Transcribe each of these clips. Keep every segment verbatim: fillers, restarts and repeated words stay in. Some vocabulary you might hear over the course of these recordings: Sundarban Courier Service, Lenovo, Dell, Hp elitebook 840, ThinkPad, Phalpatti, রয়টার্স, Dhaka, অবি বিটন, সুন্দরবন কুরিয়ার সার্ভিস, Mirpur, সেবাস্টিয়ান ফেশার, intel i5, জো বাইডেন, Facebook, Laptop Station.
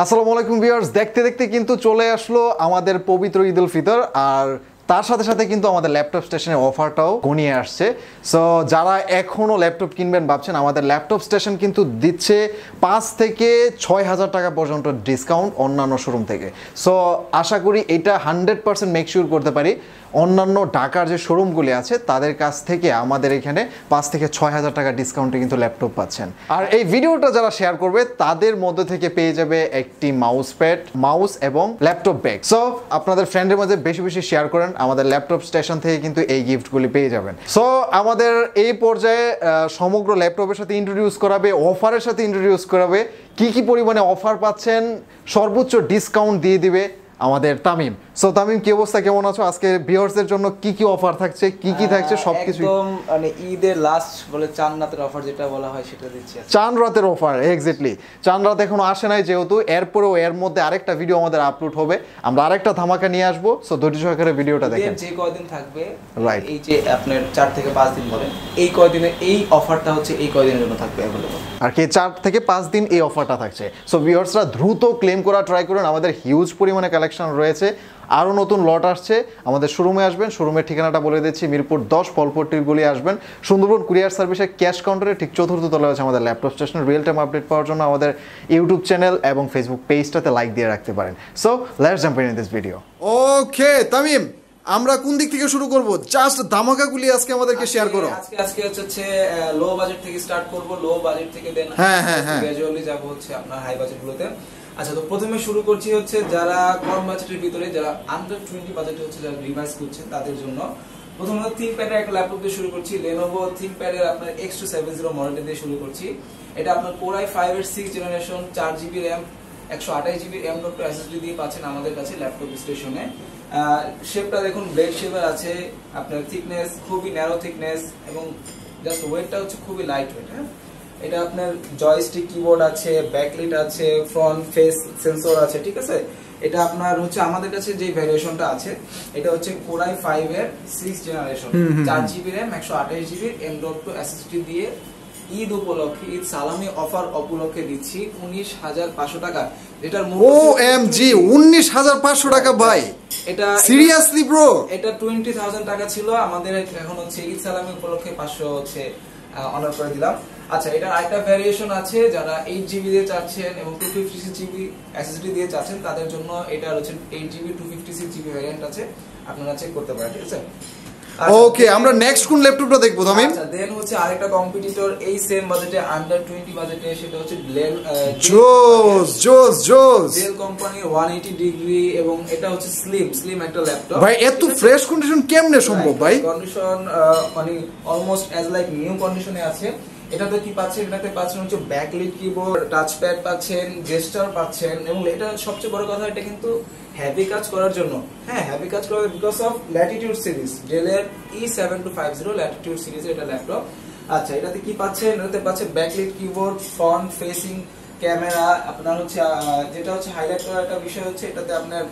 আসসালামু আলাইকুম ভিউয়ার্স, দেখতে দেখতে কিন্তু চলে আসলো আমাদের পবিত্র ঈদ উল ফিতর, আর তার সাথে সাথে কিন্তু আমাদের ল্যাপটপ স্টেশনের অফারটাও ঘনিয়ে আসছে। সো যারা এখনও ল্যাপটপ কিনবেন ভাবছেন, আমাদের ল্যাপটপ স্টেশন কিন্তু দিচ্ছে পাঁচ থেকে ছয় হাজার টাকা পর্যন্ত ডিসকাউন্ট অন্যান্য শোরুম থেকে। সো আশা করি এটা হান্ড্রেড পার্সেন্ট মেকশিওর করতে পারি, অন্যান্য ঢাকার যে শোরুমগুলি আছে তাদের কাছ থেকে আমাদের এখানে পাঁচ থেকে ছয় হাজার টাকা ডিসকাউন্টে কিন্তু ল্যাপটপ পাচ্ছেন। আর এই ভিডিওটা যারা শেয়ার করবে তাদের মধ্যে থেকে পেয়ে যাবে একটি মাউস প্যাড, মাউস এবং ল্যাপটপ ব্যাগ। সো আপনাদের ফ্রেন্ডের মাঝে বেশি বেশি শেয়ার করেন, আমাদের ল্যাপটপ স্টেশন থেকে কিন্তু এই গিফটগুলি পেয়ে যাবেন। সো আমাদের এই পর্যায়ে সমগ্র ল্যাপটপের সাথে ইন্ট্রোডিউস করাবে, অফারের সাথে ইন্ট্রোডিউস করাবে, কি কি পরিমাণে অফার পাচ্ছেন, সর্বোচ্চ ডিসকাউন্ট দিয়ে দিবে আমাদের তামিম। সো তামিম, কি অবস্থা, কেমন আছো? আজকে ভিউয়ার্সদের জন্য কি কি অফার থাকছে, কি কি থাকছে সবকিছু একদম, মানে ঈদের লাস্ট বলে চান রাতের অফার যেটা বলা হয় সেটা দিচ্ছি। চান রাতের অফার, এক্স্যাক্টলি। চান রাত এখনো আসে নাই যেহেতু, এরপরেও এর মধ্যে আরেকটা ভিডিও আমাদের আপলোড হবে, আমরা আরেকটা ধামাকা নিয়ে আসবো। সো ধৈর্য সহকারে ভিডিওটা দেখেন। যে কয়দিন থাকবে, রাইট, এই যে আপনার চার থেকে পাঁচ দিন বলেন, এই কয়দিনে এই অফারটা হচ্ছে এই কয়দিনের জন্য থাকবে अवेलेबल, আর কি চার থেকে পাঁচ দিন এই অফারটা থাকছে। সো ভিউয়ার্সরা দ্রুত ক্লেম করা ট্রাই করুন, আমাদের হিউজ পরিমাণে কালেকশন রয়েছে, আরও নতুন লট আসছে। আমাদের শোরুমে আসবেন, শোরুমের ঠিকানাটা বলে দিচ্ছি, মিরপুর দশ পলপট্টির গলি আসবেন, সুন্দরবন কুরিয়ার সার্ভিসের ক্যাশ কাউন্টারে ঠিক চতুর্থ তলায় আছে আমাদের ল্যাপটপ স্টেশনের। রিয়েল টাইম আপডেট পাওয়ার জন্য আমাদের ইউটিউব চ্যানেল এবং ফেসবুক পেজটাতে লাইক দিয়ে রাখতে পারেন। So let's jump in this video. Okay Tamim, আমরা কোন দিক থেকে শুরু করব? জাস্ট ধামাকাগুলি আজকে আমাদেরকে শেয়ার করো। আজকে আজকে হচ্ছে লো বাজেট থেকে স্টার্ট করব, লো বাজেট থেকে দেন হ্যাঁ হ্যাঁ হ্যাঁ গ্র্যাজুয়ালি যাব হচ্ছে আপনার হাই বাজেটগুলোতে। আচ্ছা, তো প্রথমে শুরু করছি হচ্ছে যারা কম বাজেটের ভিতরে, যারা আন্ডার টোয়েন্টি বাজেটে হচ্ছে যারা রিভাইস করছেন তাদের জন্য। প্রথমত থিঙ্কপ্যাডের একটা ল্যাপটপ দিয়ে শুরু করছি, Lenovo ThinkPad-এর আপনার এক্স টু সেভেন জিরো মডেলটা দিয়ে শুরু করছি। এটা আপনার Core i ফাইভ এর সিক্স জেনারেশন, চার জিবি র্যাম, একশো আঠাশ জিবি এম ডট এসএসডি দিয়ে পাচ্ছেন আমাদের কাছে ল্যাপটপ স্টেশনে। শেপটা দেখুন, ব্লেড শেপার আছে, আপনার থিকনেস খুবই ন্যারো থিকনেস, এবং জাস্ট ওয়েটটা হচ্ছে খুবই লাইট ওয়েট। হ্যাঁ, এটা আপনার জয়স্টিক কিবোর্ড আছে, ব্যাকলাইট আছে, ফ্রন্ট ফেস সেন্সর আছে, ঠিক আছে। এটা আপনার হচ্ছে আমাদের কাছে যে ভ্যারিয়েশনটা আছে এটা হচ্ছে Core i ফাইভ এর সিক্স জেনারেশন, চার জিবি র্যাম, একশো আঠাশ জিবি এম.টু এসএসডি দিয়ে ঈদ উপলক্ষে, ঈদ সালামি অফার উপলক্ষে দিচ্ছি উনিশ হাজার পাঁচশো টাকা। এটার মূল্য ওএমজি উনিশ হাজার পাঁচশো টাকা ভাই, এটা সিরিয়াসলি ব্রো। এটা টোয়েন্টি থাউজেন্ড টাকা ছিল আমাদের, এখন হচ্ছে ঈদ সালামি উপলক্ষে পাঁচশো হচ্ছে অনার করে দিলাম। আচ্ছা, এটা আরেকটা ভ্যারিয়েশন আছে যারা এইট জিবি দিয়ে চাচ্ছেন এবং two fifty six GB SSD দিয়ে চাচ্ছেন তাদের জন্য। এটা হচ্ছে eight GB two fifty six GB variant আছে, আপনারা চেক করতে পারেন, ঠিক আছে। ওকে, আমরা নেক্সট কোন ল্যাপটপটা দেখবো তামিম? আচ্ছা, দেন হচ্ছে আরেকটা কম্পিটিটর এই সেম বাজেটে, আন্ডার টোয়েন্টি বাজেটে, সেটা হচ্ছে ডেল জোস জোস জোস Dell company one eighty degree, এবং এটা হচ্ছে স্লিম স্লিম একটা ল্যাপটপ ভাই। এত ফ্রেশ কন্ডিশন কেমনে সম্ভব ভাই? কন্ডিশন মানে অলমোস্ট অ্যাজ লাইক নিউ কন্ডিশনে আছে। এটাতে কি পাচ্ছেন? এটাতে পাচ্ছেন হচ্ছে ব্যাকলাইট কিবোর্ড, টাচপ্যাড পাচ্ছেন, জেস্টার পাচ্ছেন, এবং এটা সবচেয়ে বড় কথা এটা কিন্তু হেভি কাজ করার জন্য। হ্যাঁ, হেভি কাজ করার বিকজ অফ ল্যাটিটিউড সিরিজ, ডেলের E seven two five zero latitude series এটা ল্যাপটপ। আচ্ছা, এটাতে কি পাচ্ছেন? এটাতে পাচ্ছেন backlight keyboard, front facing camera, আপনার হচ্ছে যেটা হচ্ছে হাইলাইট করার একটা বিষয় হচ্ছে এটাতে আপনার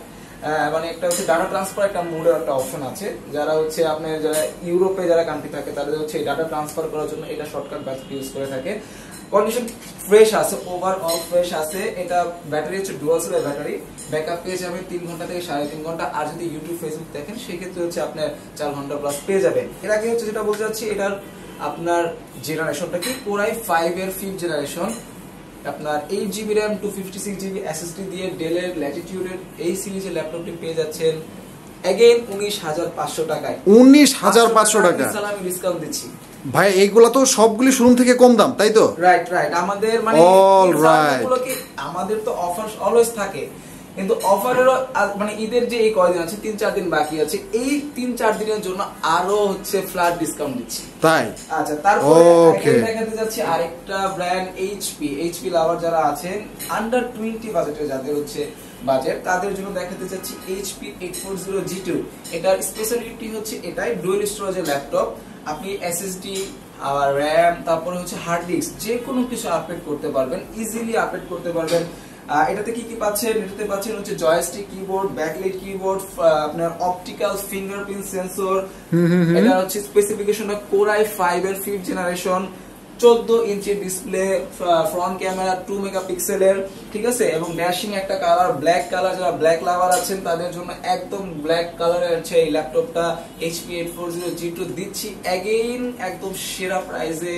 মানে একটা হচ্ছে ডাটা ট্রান্সফার একটা মোডের একটা অপশন আছে, যারা হচ্ছে আপনার যারা ইউরোপে যারা কান্ট্রি থাকে তাদের হচ্ছে ডাটা ট্রান্সফার করার জন্য এটা শর্টকাট বাজেট ইউজ করে থাকে। কন্ডিশন ফ্রেশ আছে, ওভারঅল ফ্রেশ আছে। এটা ব্যাটারি হচ্ছে ডুয়াল সেল ব্যাটারি, ব্যাকআপ পেয়ে যাবেন তিন ঘন্টা থেকে সাড়ে তিন ঘন্টা, আর যদি ইউটিউব ফেসবুক দেখেন সেক্ষেত্রে হচ্ছে আপনার চার ঘন্টা প্লাস পেয়ে যাবেন। এর আগে হচ্ছে যেটা বলতে চাচ্ছি, এটার আপনার জেনারেশনটা কি Core i ফাইভ এর ফিফথ জেনারেশন, আপনার eight GB RAM, two fifty six GB SSD দিয়ে ডেলের ল্যাটিটিউডের এই সিরিজের ল্যাপটপটি পেয়ে যাচ্ছেন এগেইন উনিশ হাজার পাঁচশো টাকায়। উনিশ হাজার পাঁচশো টাকা আমি ডিসকাউন্ট দিচ্ছি ভাই। এইগুলা তো সবগুলি শোরুম থেকে কম দাম, তাই তো? রাইট রাইট, আমাদের মানে অলরাইট আমাদের তো অফার অলওয়েজ থাকে, কিন্তু অফারেরও মানে ঈদের যে এই কয়দিন আছে, তিন চার দিন বাকি আছে, এই তিন চার দিনের জন্য আরো হচ্ছে ফ্ল্যাট ডিসকাউন্ট দিচ্ছি, তাই? আচ্ছা, তারপরে আরেকটা দেখাতে যাচ্ছি, আরেকটা ব্র্যান্ড এইচপি, এইচপি লাভার যারা আছেন, আন্ডার টোয়েন্টি বাজেটে যাদের হচ্ছে বাজেট তাদের জন্য দেখাতে যাচ্ছি HP eight four zero G two. এটার স্পেশালিটি হচ্ছে এটাই ডুয়াল স্টোরেজের ল্যাপটপ, আপনি এসএসডি আর র্যাম তারপরে হচ্ছে হার্ড ডিস্ক যে কোনো কিছু আপডেট করতে পারবেন, ইজিলি আপডেট করতে পারবেন। এটাতে কি কি পাচ্ছেন? এটাতে পাচ্ছেন হচ্ছে জয়স্টিক কিবোর্ড, ব্যাকলাইট কিবোর্ড, আপনার অপটিক্যাল ফিঙ্গারপ্রিন্ট সেন্সর। এটা হচ্ছে স্পেসিফিকেশনটা Core i ফাইভ এর ফিফথ জেনারেশন, চৌদ্দ ইঞ্চি ডিসপ্লে, ফ্রন্ট ক্যামেরা দুই মেগাপিক্সেলের, ঠিক আছে, এবং ড্যাশিং একটা কালার, ব্ল্যাক কালার। যারা ব্ল্যাক লাভার আছেন তাদের জন্য একদম ব্ল্যাক কালারের আছে এই ল্যাপটপটা H P eight forty G two দিচ্ছি এগেইন একদম সেরা প্রাইসে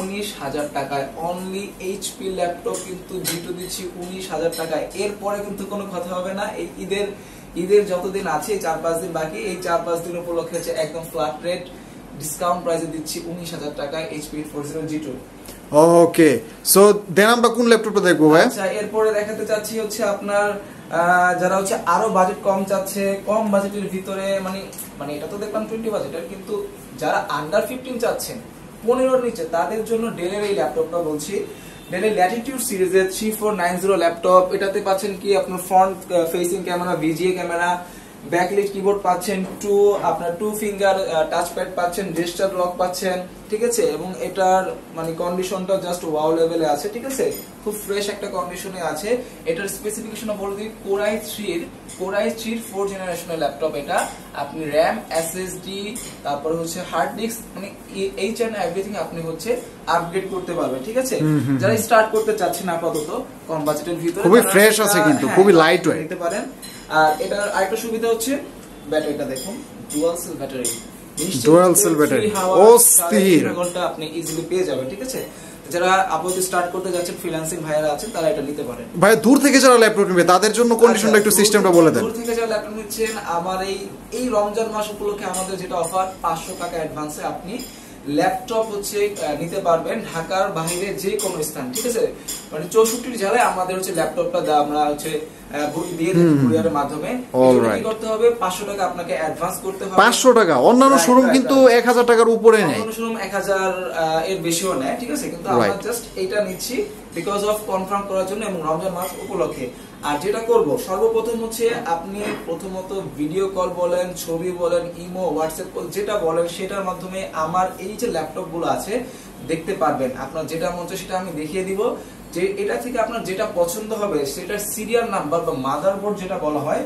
উনিশ হাজার টাকায়। অনলি এইচপি ল্যাপটপ কিন্তু G two দিচ্ছি উনিশ হাজার টাকায়। এরপরে কিন্তু কোনো কথা হবে না। এই ঈদের ঈদের যতদিন আছে, চার পাঁচ দিন বাকি, এই চার পাঁচ দিন উপলক্ষে আছে একদম ফ্ল্যাট রেট ডিসকাউন্ট প্রাইসে দিচ্ছি উনিশ হাজার টাকায় H P eight forty G two। Okay, so then আমরা কোন ল্যাপটপটা দেখবো ভাই? আচ্ছা, এরপরে দেখাতে চাচ্ছি হচ্ছে আপনার যারা হচ্ছে আরো বাজেট কম চাচ্ছে, কম বাজেটের ভিতরে, মানে মানে এটা তো দেখলাম টোয়েন্টি বাজেটের, কিন্তু যারা আন্ডার ফিফটিন চাচ্ছেন, পনেরোর নিচে, তাদের জন্য ডেলের এই ল্যাপটপটা বলছি। ডেলের ল্যাটিটিউড সিরিজের three four nine zero laptop. এটাতে পাচ্ছেন কি আপনার front facing camera, VGA camera, backlight keyboard পাচ্ছেন, টু আপনার টু ফিঙ্গার টাচপ্যাড পাচ্ছেন, জেস্টার লক পাচ্ছেন, ঠিক আছে, এবং এটার মানে কন্ডিশনটা জাস্ট ওয়াও লেভেলে আছে, ঠিক আছে, খুব ফ্রেশ একটা কন্ডিশনে আছে। এটার স্পেসিফিকেশন বলে দিই, কোরাই থ্রির কোরাই থ্রির ফোর জেনারেশনের ল্যাপটপ এটা। আপনি র্যাম, এসএসডি, তারপরে হচ্ছে হার্ড ডিস্ক, মানে এইচ এন্ড এভরিথিং আপনি হচ্ছে আপগ্রেড করতে পারবেন, ঠিক আছে। যারা স্টার্ট করতে চাচ্ছেন আপাতত কম বাজেটের ভিতরে, খুবই ফ্রেশ আছে কিন্তু, খুবই লাইট ওয়েট নিতে পারেন। আর এটার আরেকটা সুবিধা হচ্ছে ব্যাটারিটা দেখুন, dual cell battery, dual cell battery অস্থির, ঘন্টা আপনি ইজিলি পেয়ে যাবেন, ঠিক আছে। যারা আপাতত স্টার্ট করতে যাচ্ছেন, ফ্রিল্যান্সিং ভাইরা আছেন, তারা এটা নিতে পারেন। ভাই দূর থেকে যারা ল্যাপটপ নেবে তাদের জন্য কন্ডিশনটা একটু সিস্টেমটা বলে দেন। দূর থেকে যারা ল্যাপটপ নিচ্ছেন, আমার এই এই রমজান মাস উপলক্ষে আমাদের যেটা অফার, পাঁচশো টাকা অ্যাডভান্সে আপনি ল্যাপটপ হচ্ছে নিতে পারবেন ঢাকার বাইরে যে কোনো স্থান, ঠিক আছে, মানে চৌষট্টি জেলায় আমাদের হচ্ছে ল্যাপটপটা আমরা হচ্ছে দিয়ে দেব কুরিয়ারের মাধ্যমে। কি করতে হবে? পাঁচশো টাকা আপনাকে অ্যাডভান্স করতে হবে। পাঁচশো টাকা। অন্যান্য শোরুম কিন্তু এক হাজার টাকার উপরে নেয়, অন্যান্য শোরুম এক হাজার এর বেশিও নেয়, ঠিক আছে, কিন্তু আমরা জাস্ট এটা নিচ্ছি বিকজ অফ কনফার্ম করার জন্য এবং রমজান মাস উপলক্ষে। আর যেটা করব সর্বপ্রথম হচ্ছে আপনি প্রথমত ভিডিও কল বলেন, ছবি বলেন, ইমো, হোয়াটসঅ্যাপ কল যেটা বলেন, সেটার মাধ্যমে আমার এই যে ল্যাপটপগুলো আছে দেখতে পারবেন। আপনার যেটা মন চায় সেটা আমি দেখিয়ে দিব, যে এটা থেকে আপনার যেটা পছন্দ হবে সেটার সিরিয়াল নাম্বার বা মাদারবোর্ড যেটা বলা হয়,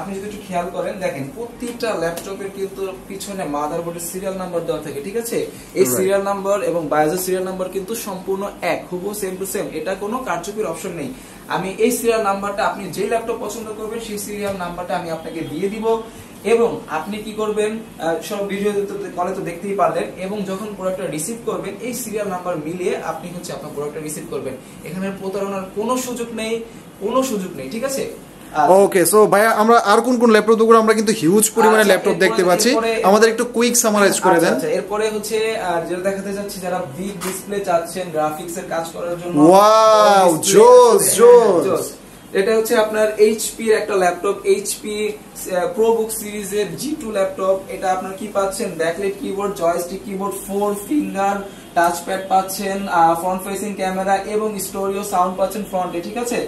আপনি যদি একটু খেয়াল করেন দেখেন প্রত্যেকটা ল্যাপটপের কিন্তু পিছনে মাদারবোর্ডের সিরিয়াল নাম্বার দেওয়া থাকে, ঠিক আছে। এই সিরিয়াল নাম্বার এবং বায়োসের সিরিয়াল নাম্বার কিন্তু সম্পূর্ণ এক, হুবহু সেম টু সেম, এটা কোনো কারচুপির অপশন নেই। আমি এই সিরিয়াল নাম্বারটা আপনি যে ল্যাপটপ পছন্দ করবেন সেই সিরিয়াল নাম্বারটা আমি আপনাকে দিয়ে দিব, এবং আপনি কি করবেন, সব ভিডিও কলে তো দেখতেই পারলেন, এবং যখন প্রোডাক্টটা রিসিভ করবেন এই সিরিয়াল নাম্বার মিলিয়ে আপনি হচ্ছে আপনার প্রোডাক্টটা রিসিভ করবেন। এখানে প্রতারণার কোনো সুযোগ নেই, কোনো সুযোগ নেই, ঠিক আছে। ওকে, সো ভাইয়া আমরা আর কোন কোন ল্যাপটপ দেখবো? আমরা কিন্তু হিউজ পরিমাণে ল্যাপটপ দেখতে পাচ্ছি, আমাদের একটু কুইক সামারাইজ করে দেন। আচ্ছা, এরপরে হচ্ছে আর যেটা দেখাতে যাচ্ছি, যারা বিগ ডিসপ্লে চাচ্ছেন গ্রাফিক্সের কাজ করার জন্য, ওয়াও জোস জোস, এটা হচ্ছে আপনার এইচপি এর একটা ল্যাপটপ, এইচপি প্রোবুক সিরিজের জি টু ল্যাপটপ। এটা আপনার কি পাচ্ছেন? Backlight keyboard, joystick keyboard, four finger touchpad পাচ্ছেন, ফ্রন্ট ফেসিং ক্যামেরা এবং স্টোরিও সাউন্ড পাচ্ছেন ফ্রন্টে, ঠিক আছে।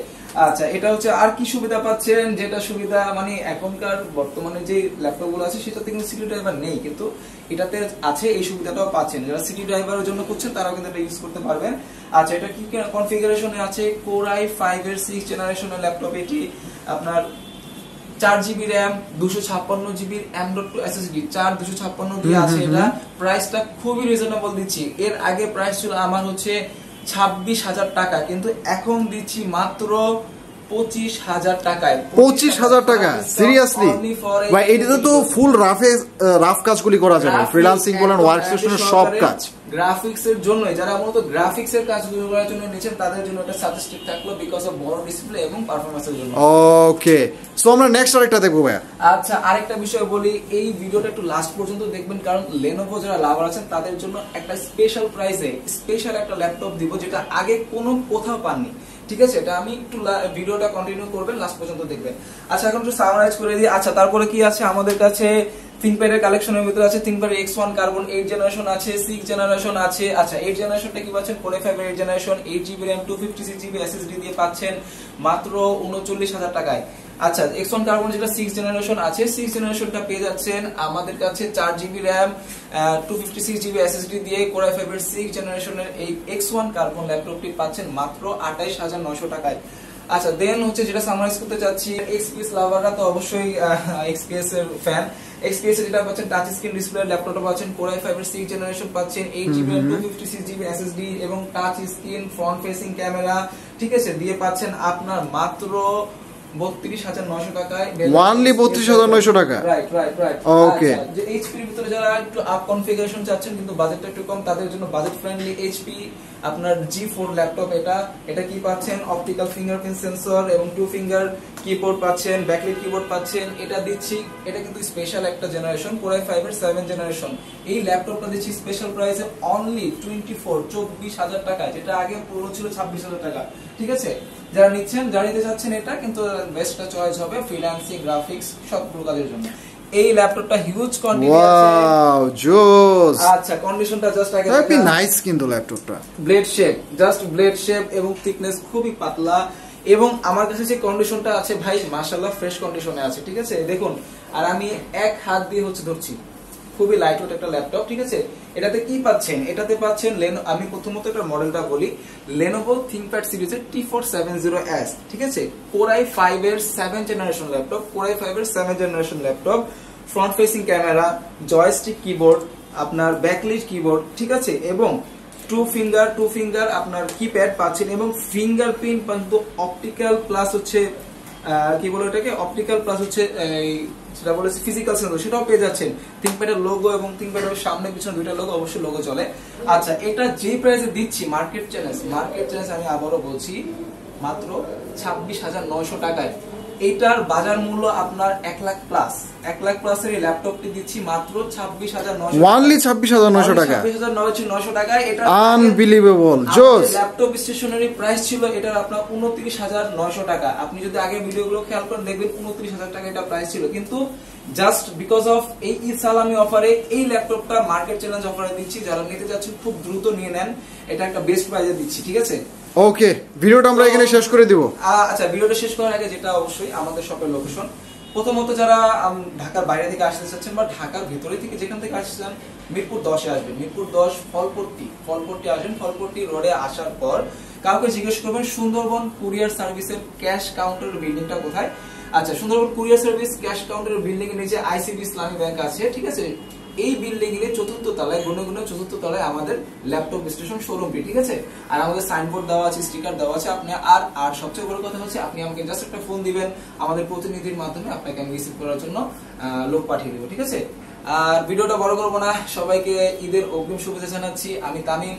আচ্ছা, এটা হচ্ছে আর কি সুবিধা পাচ্ছেন, যেটা সুবিধা মানে এখনকার বর্তমানে যে ল্যাপটপগুলো আছে সেটাতে কিন্তু সিডি ড্রাইভার নেই, কিন্তু এটাতে আছে, এই সুবিধাটাও পাচ্ছেন। যারা সিডি ড্রাইভারের জন্য করছেন তারাও কিন্তু এটা ইউজ করতে পারবেন। আচ্ছা, এটা কি কনফিগারেশনে আছে? কোর আই ফাইভ এর সিক্স জেনারেশনের ল্যাপটপ এটি। আপনার চার জিবি র্যাম, দুশো ছাপ্পান্ন জিবির এম ডট টু এসএসডি, চার দুশো ছাপ্পান্ন দিয়ে আছে। এটা প্রাইসটা খুবই রিজনেবল দিচ্ছি। এর আগে প্রাইস ছিল আমার হচ্ছে ছাব্বিশ হাজার টাকা, কিন্তু এখন দিচ্ছি মাত্র পঁচিশ হাজার টাকায়। পঁচিশ হাজার টাকা? সিরিয়াসলি ভাই, এটাতে তো ফুল রাফে রাফ কাজগুলি করা যাবে, ফ্রিল্যান্সিং বলেন, ওয়ার্কস্টেশনের সব কাজ। গ্রাফিক্সের জন্য যারা মূলত গ্রাফিক্সের কাজগুলো করার জন্য নিচ্ছেন তাদের জন্য এটা সাজেস্টেড থাকলো বিকজ অফ বড় ডিসপ্লে এবং পারফরম্যান্সের জন্য। ওকে, সো আমরা নেক্সট আরেকটা দেখব ভাই। আচ্ছা, আরেকটা বিষয় বলি, এই ভিডিওটা একটু লাস্ট পর্যন্ত দেখবেন, কারণ Lenovo যারা লাভার আছেন তাদের জন্য একটা স্পেশাল প্রাইসে স্পেশাল একটা ল্যাপটপ দিব, যেটা আগে কোনো কোথাও পাননি, ঠিক আছে। এটা আমি একটু ভিডিওটা কন্টিনিউ করবেন, লাস্ট পর্যন্ত দেখবেন। আচ্ছা, এখন একটু সামারাইজ করে দিই। আচ্ছা, তারপরে কি আছে আমাদের কাছে? ThinkPad এর কালেকশনের ভিতরে আছে ThinkPad X one Carbon eight generation আছে, সিক্স জেনারেশন আছে। আচ্ছা, এইট জেনারেশনটা কি পাচ্ছেন? Core i five eight generation, eight GB RAM, two fifty six GB S S D দিয়ে পাচ্ছেন মাত্র উনচল্লিশ হাজার টাকায়। আচ্ছা, এক্স ওয়ান Carbon যেটা সিক্স জেনারেশন আছে, সিক্স জেনারেশনটা পেয়ে যাচ্ছেন আমাদের কাছে four GB RAM, two fifty six GB S S D দিয়ে Core i ফাইভ এর সিক্স জেনারেশনের এই এক্স ওয়ান Carbon ল্যাপটপটি পাচ্ছেন মাত্র আটাইশ হাজার নয়শো টাকায়। আচ্ছা দেন হচ্ছে যেটা সামারাইজ করতে চাচ্ছি এক্সপিএস লাভাররা তো অবশ্যই এক্সপিএস এর ফ্যান এক্সপিএস যেটা পাচ্ছেন টাচ স্ক্রিন ডিসপ্লে ল্যাপটপ পাচ্ছেন কোর আই ফাইভ এর সিক্স জেনারেশন পাচ্ছেন এইট জিবি আর two fifty six GB SSD এবং touch screen front facing camera ঠিক আছে দিয়ে পাচ্ছেন আপনার মাত্র বত্রিশ হাজার নয়শো টাকায় ওয়ানলি বত্রিশ হাজার নয়শো টাকা রাইট রাইট রাইট ওকে যে এইচপি এর ভিতরে যারা একটু আপ কনফিগারেশন চাচ্ছেন কিন্তু বাজেটটা একটু কম তাদের জন্য বাজেট ফ্রেন্ডলি এইচপি আপনার জি ফোর ল্যাপটপ এটা এটা কি পাচ্ছেন অপটিক্যাল ফিঙ্গারপ্রিন্ট সেন্সর এবং টু ফিঙ্গার কিবোর্ড পাচ্ছেন ব্যাকলাইট কিবোর্ড পাচ্ছেন এটা দিচ্ছি এটা কিন্তু স্পেশাল একটা জেনারেশন কোর আই ফাইভ এর সেভেন জেনারেশন এই ল্যাপটপটা দিচ্ছি স্পেশাল প্রাইসে অনলি চব্বিশ হাজার টাকা যেটা আগে পুরো ছিল ছাব্বিশ হাজার টাকা ঠিক আছে যারা নিচ্ছেন গাড়িতে যাচ্ছেন এটা কিন্তু বেস্টটা চয়েস হবে ফ্রিল্যান্সিং গ্রাফিক্স সবগুলো কাজের জন্য এই ল্যাপটপটা হিউজ কোয়ান্টিটি আছে ওয়াও জোস আচ্ছা কন্ডিশনটা জাস্ট আগে খুবই নাইস কিন্তু ল্যাপটপটা blade shape just blade shape এবং থিকনেস খুবই পাতলা এবং আমার কাছে যে কন্ডিশনটা আছে ভাই মাশাআল্লাহ ফ্রেশ কন্ডিশনে আছে ঠিক আছে দেখুন আর আমি এক হাত দিয়ে হচ্ছে ধরছি খুবই লাইটওয়েট একটা ল্যাপটপ ঠিক আছে এটাতে কি পাচ্ছেন এটাতে পাচ্ছেন আমি প্রথমত এটা মডেলটা বলি Lenovo ThinkPad সিরিজের T four seven zero S ঠিক আছে Core আই ফাইভ এর seven generation laptop Core I five এর seven generation laptop front facing camera joystick keyboard আপনার ব্যাকলিট কিবোর্ড ঠিক আছে এবং টু ফিঙ্গার টু ফিঙ্গার আপনার কিপ্যাড পাচ্ছেন এবং ফিঙ্গারপ্রিন্ট কিন্তু অপটিক্যাল প্লাস হচ্ছে কি বলে এটাকে অপটিক্যাল প্লাস হচ্ছে যেটা বলেছে ফিজিক্যাল সেন্সর সেটাও পেয়ে যাচ্ছেন থিংকপ্যাডের লোগো এবং থিংকপ্যাডের সামনে পিছনে দুইটা লোগো অবশ্যই লোগো চলে আচ্ছা এটা যে প্রাইসে দিচ্ছি মার্কেট চ্যালেঞ্জ মার্কেট চ্যালেঞ্জ আমি আবারও বলছি মাত্র ছাব্বিশ হাজার নয়শো টাকায় এটার বাজার মূল্য আপনার এক লাখ প্লাস এক লাখ প্লাসের এই ল্যাপটপটি দিচ্ছি মাত্র ছাব্বিশ হাজার নয়শো ওয়ানলি ছাব্বিশ হাজার নয়শো টাকা ছাব্বিশ হাজার নয়শো টাকায় এটা আনবিলিভেবল জোস ল্যাপটপ স্টেশনারি প্রাইস ছিল এটার আপনার উনত্রিশ হাজার নয়শো টাকা আপনি যদি আগে ভিডিওগুলো খেয়াল করেন দেখবেন উনত্রিশ হাজার টাকা এটা প্রাইস ছিল কিন্তু জাস্ট বিকজ অফ এই ঈদ সালামি অফারে এই ল্যাপটপটা মার্কেট চ্যালেঞ্জ অফারে দিচ্ছি যারা নিতে যাচ্ছেন খুব দ্রুত নিয়ে নেন এটা একটা বেস্ট প্রাইসে দিচ্ছি ঠিক আছে ওকে ভিডিওটা আমরা এখানে শেষ করে দিব আচ্ছা ভিডিওটা শেষ করার আগে যেটা অবশ্যই আমাদের শপের লোকেশন প্রথমত যারা ঢাকার বাইরে থেকে আসতে চাচ্ছেন বা ঢাকার ভেতরে থেকে যেখান থেকে আসতে চান মিরপুর দশে আসবেন মিরপুর দশ ফলপট্টি ফলপট্টি আসেন ফলপট্টি রোডে আসার পর কাউকে জিজ্ঞেস করবেন সুন্দরবন কুরিয়ার সার্ভিসের ক্যাশ কাউন্টারের বিল্ডিংটা কোথায় আচ্ছা সুন্দরবন কুরিয়ার সার্ভিস ক্যাশ কাউন্টারের বিল্ডিং এর নিচে আইসিবি ইসলামী ব্যাংক আছে ঠিক আছে এই বিল্ডিং এর চতুর্থ তলায় গুনে গুনে চতুর্থ তলায় আমাদের ল্যাপটপ স্টেশন শোরুমটি ঠিক আছে আর আমাদের সাইনবোর্ড দেওয়া আছে স্টিকার দেওয়া আছে আপনি আর আর সবচেয়ে বড় কথা হচ্ছে আপনি আমাকে জাস্ট একটা ফোন দিবেন আমাদের প্রতিনিধির মাধ্যমে আপনাকে আমি রিসিভ করার জন্য লোক পাঠিয়ে দেবো ঠিক আছে আর ভিডিওটা বড় করবো না সবাইকে ঈদের অগ্রিম শুভেচ্ছা জানাচ্ছি আমি তামিম।